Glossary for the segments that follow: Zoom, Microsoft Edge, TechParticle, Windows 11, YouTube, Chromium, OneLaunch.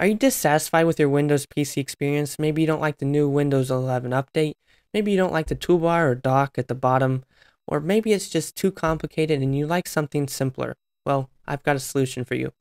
Are you dissatisfied with your Windows PC experience? Maybe you don't like the new Windows 11 update. Maybe you don't like the toolbar or dock at the bottom. Or maybe it's just too complicated and you like something simpler. Well, I've got a solution for you.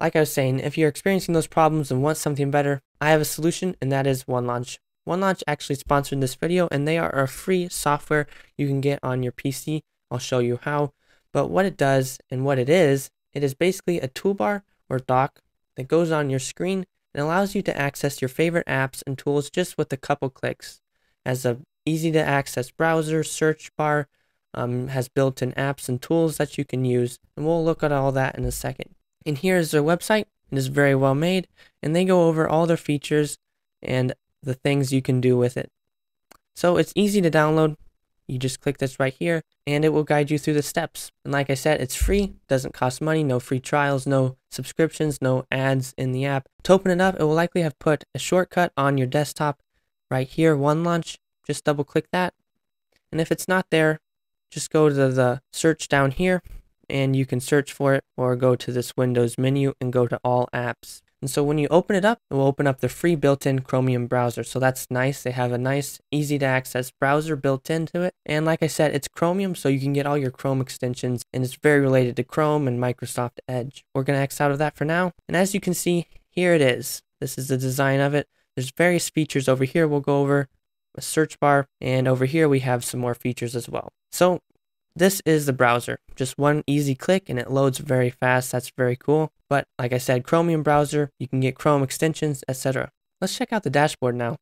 Like I was saying, if you're experiencing those problems and want something better, I have a solution, and that is OneLaunch. OneLaunch actually sponsored this video, and they are a free software you can get on your PC. I'll show you how. But what it does and what it is basically a toolbar or dock that goes on your screen and allows you to access your favorite apps and tools just with a couple clicks. As an easy to access browser, search bar, has built-in apps and tools that you can use. And we'll look at all that in a second. And here is their website. It is very well made, and they go over all their features and the things you can do with it. So it's easy to download. You just click this right here and it will guide you through the steps. And like I said, it's free, doesn't cost money, no free trials, no subscriptions, no ads in the app. To open it up, it will likely have put a shortcut on your desktop right here, OneLaunch. Just double click that. And if it's not there, just go to the search down here and you can search for it, or go to this Windows menu and go to all apps. And so when you open it up, it will open up the free built-in Chromium browser. So that's nice. They have a nice, easy to access browser built into it. And like I said, it's Chromium, so you can get all your Chrome extensions, and it's very related to Chrome and Microsoft Edge. We're going to X out of that for now. And as you can see, here it is. This is the design of it. There's various features over here. We'll go over a search bar, and over here we have some more features as well. So this is the browser, just one easy click and it loads very fast. That's very cool. But like I said, Chromium browser, you can get Chrome extensions, etc. Let's check out the dashboard now.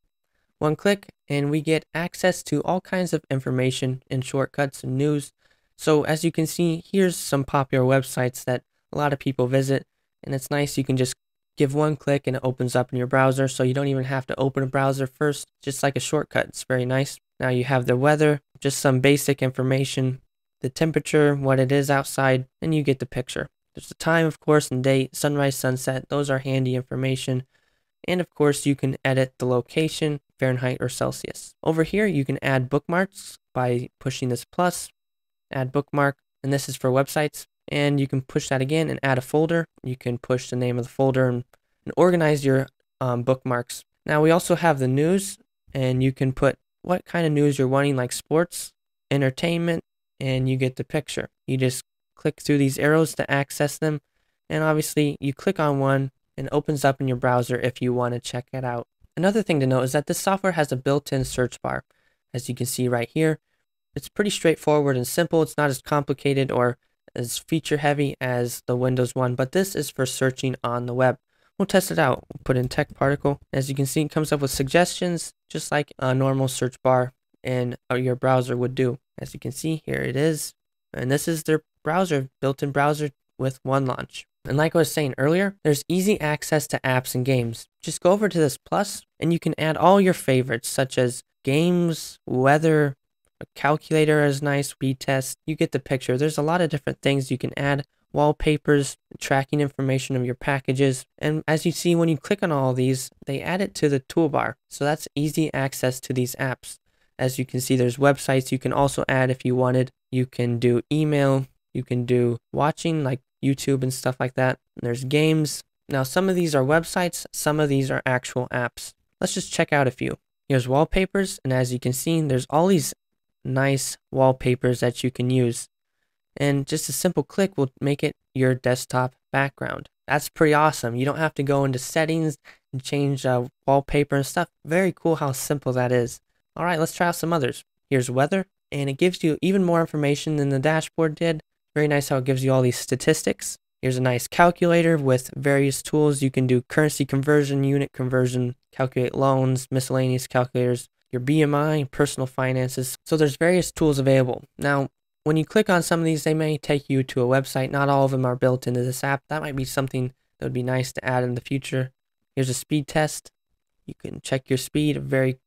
One click and we get access to all kinds of information and shortcuts and news. So as you can see, here's some popular websites that a lot of people visit, and it's nice. You can just give one click and it opens up in your browser, so you don't even have to open a browser first, just like a shortcut. It's very nice. Now you have the weather, just some basic information, the temperature, what it is outside, and you get the picture. There's the time, of course, and date, sunrise, sunset. Those are handy information. And of course, you can edit the location, Fahrenheit or Celsius. Over here, you can add bookmarks by pushing this plus, add bookmark, and this is for websites. And you can push that again and add a folder. You can push the name of the folder and organize your bookmarks. Now we also have the news, and you can put what kind of news you're wanting, like sports, entertainment, and you get the picture. You just click through these arrows to access them, and obviously you click on one and it opens up in your browser if you want to check it out. Another thing to note is that this software has a built-in search bar, as you can see right here. It's pretty straightforward and simple. It's not as complicated or as feature heavy as the Windows one, but this is for searching on the web. We'll test it out. We'll put in TechParticle. As you can see, it comes up with suggestions just like a normal search bar and your browser would do. As you can see, here it is. And this is their browser, built-in browser with OneLaunch. And like I was saying earlier, there's easy access to apps and games. Just go over to this plus and you can add all your favorites, such as games, weather, a calculator is nice, we test, you get the picture. There's a lot of different things you can add, wallpapers, tracking information of your packages. And as you see, when you click on all these, they add it to the toolbar. So that's easy access to these apps. As you can see, there's websites you can also add if you wanted. You can do email, you can do watching like YouTube and stuff like that. And there's games. Now some of these are websites, some of these are actual apps. Let's just check out a few. Here's wallpapers, and as you can see, there's all these nice wallpapers that you can use. And just a simple click will make it your desktop background. That's pretty awesome. You don't have to go into settings and change wallpaper and stuff. Very cool how simple that is. All right, let's try out some others. Here's weather, and it gives you even more information than the dashboard did. Very nice how it gives you all these statistics. Here's a nice calculator with various tools. You can do currency conversion, unit conversion, calculate loans, miscellaneous calculators, your BMI, personal finances. So there's various tools available. Now, when you click on some of these, they may take you to a website. Not all of them are built into this app. That might be something that would be nice to add in the future. Here's a speed test. You can check your speed very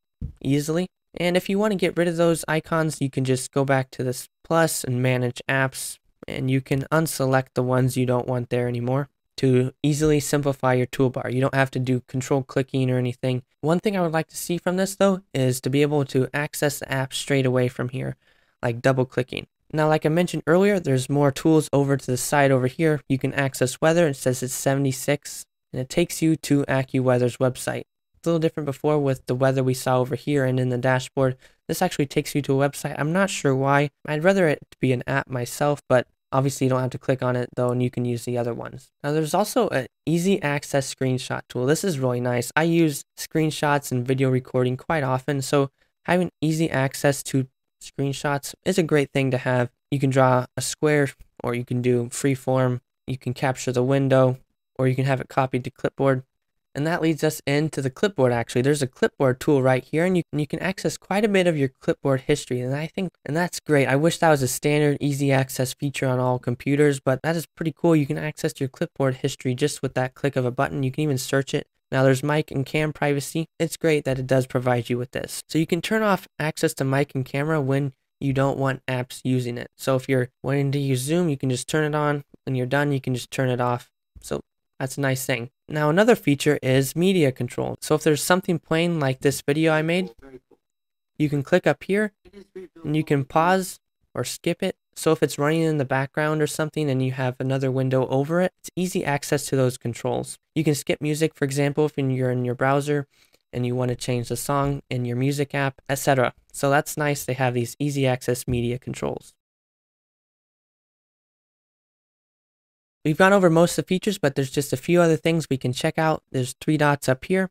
easily. And if you want to get rid of those icons, you can just go back to this plus and manage apps, and you can unselect the ones you don't want there anymore to easily simplify your toolbar. You don't have to do control clicking or anything. One thing I would like to see from this though is to be able to access the app straight away from here, like double clicking. Now, like I mentioned earlier, there's more tools over to the side over here. You can access weather. It says it's 76, and it takes you to AccuWeather's website. It's a little different before with the weather we saw over here and in the dashboard. This actually takes you to a website. I'm not sure why. I'd rather it be an app myself, but obviously you don't have to click on it though, and you can use the other ones. Now, there's also an easy access screenshot tool. This is really nice. I use screenshots and video recording quite often, so having easy access to screenshots is a great thing to have. You can draw a square, or you can do free form, you can capture the window, or you can have it copied to clipboard. And that leads us into the clipboard. Actually, there's a clipboard tool right here, and you can access quite a bit of your clipboard history, and that's great. I wish that was a standard easy access feature on all computers, but that is pretty cool. You can access your clipboard history just with that click of a button. You can even search it. Now, there's mic and cam privacy. It's great that it does provide you with this. So you can turn off access to mic and camera when you don't want apps using it. So if you're wanting to use Zoom, you can just turn it on. When you're done, you can just turn it off. So that's a nice thing. Now, another feature is media control. So if there's something playing like this video I made, you can click up here and you can pause or skip it. So if it's running in the background or something and you have another window over it, it's easy access to those controls. You can skip music, for example, if you're in your browser and you want to change the song in your music app, etc. So that's nice. They have these easy access media controls. We've gone over most of the features, but there's just a few other things we can check out. There's three dots up here.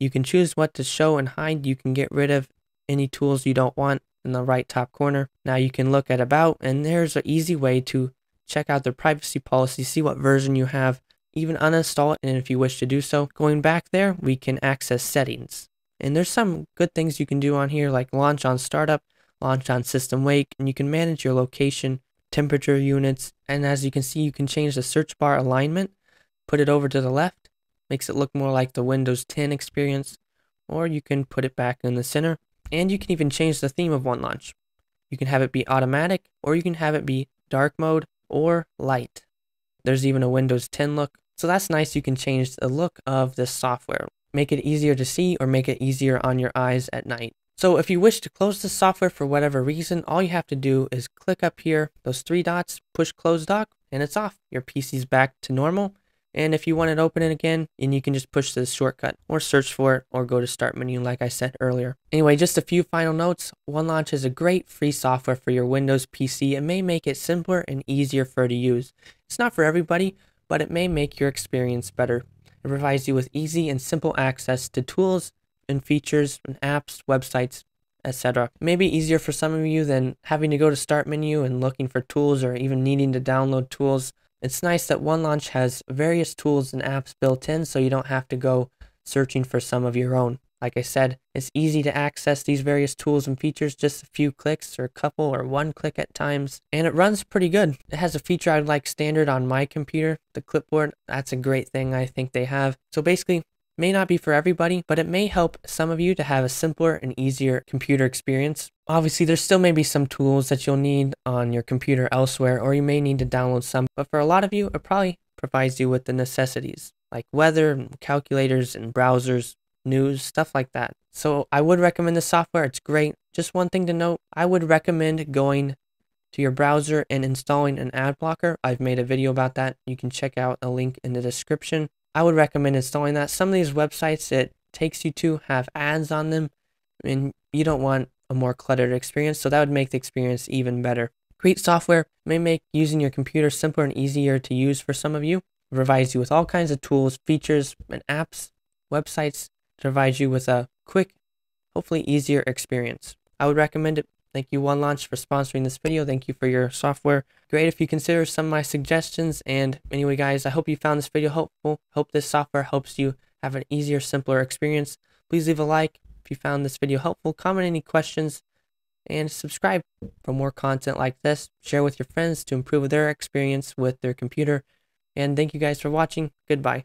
You can choose what to show and hide. You can get rid of any tools you don't want in the right top corner. Now you can look at about, and there's an easy way to check out their privacy policy, see what version you have, even uninstall it, and if you wish to do so. Going back there, we can access settings. And there's some good things you can do on here, like launch on startup, launch on system wake, and you can manage your location, temperature units, and as you can see, you can change the search bar alignment, put it over to the left, makes it look more like the Windows 10 experience, or you can put it back in the center, and you can even change the theme of OneLaunch. You can have it be automatic, or you can have it be dark mode or light. There's even a Windows 10 look, so that's nice. You can change the look of this software, make it easier to see, or make it easier on your eyes at night. So if you wish to close the software for whatever reason, all you have to do is click up here, those three dots, push close dock, and it's off. Your PC's back to normal. And if you want to open it again, and you can just push this shortcut or search for it or go to start menu like I said earlier. Anyway, just a few final notes. OneLaunch is a great free software for your Windows PC. It may make it simpler and easier for you to use. It's not for everybody, but it may make your experience better. It provides you with easy and simple access to tools and features and apps, websites, etc. Maybe easier for some of you than having to go to start menu and looking for tools or even needing to download tools. It's nice that OneLaunch has various tools and apps built in, so you don't have to go searching for some of your own. Like I said, it's easy to access these various tools and features, just a few clicks or a couple or one click at times, and it runs pretty good. It has a feature I'd like standard on my computer, the clipboard. That's a great thing I think they have. So basically, it may not be for everybody, but it may help some of you to have a simpler and easier computer experience. Obviously, there still may be some tools that you'll need on your computer elsewhere, or you may need to download some, but for a lot of you, it probably provides you with the necessities, like weather, and calculators, and browsers, news, stuff like that. So I would recommend the software. It's great. Just one thing to note, I would recommend going to your browser and installing an ad blocker. I've made a video about that. You can check out a link in the description. I would recommend installing that. Some of these websites it takes you to have ads on them, and you don't want a more cluttered experience, so that would make the experience even better. Great software, may make using your computer simpler and easier to use for some of you. It provides you with all kinds of tools, features, and apps, websites, to provide you with a quick, hopefully easier experience. I would recommend it. Thank you, OneLaunch, for sponsoring this video. Thank you for your software. Great if you consider some of my suggestions. And anyway, guys, I hope you found this video helpful. Hope this software helps you have an easier, simpler experience. Please leave a like if you found this video helpful, comment any questions, and subscribe for more content like this. Share with your friends to improve their experience with their computer. And thank you guys for watching. Goodbye.